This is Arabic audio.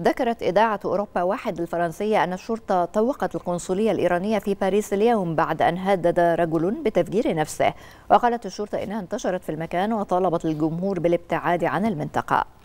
ذكرت إذاعة أوروبا 1 الفرنسية أن الشرطة طوقت القنصلية الإيرانية في باريس اليوم بعد أن هدد رجل بتفجير نفسه، وقالت الشرطة إنها انتشرت في المكان وطالبت الجمهور بالابتعاد عن المنطقة.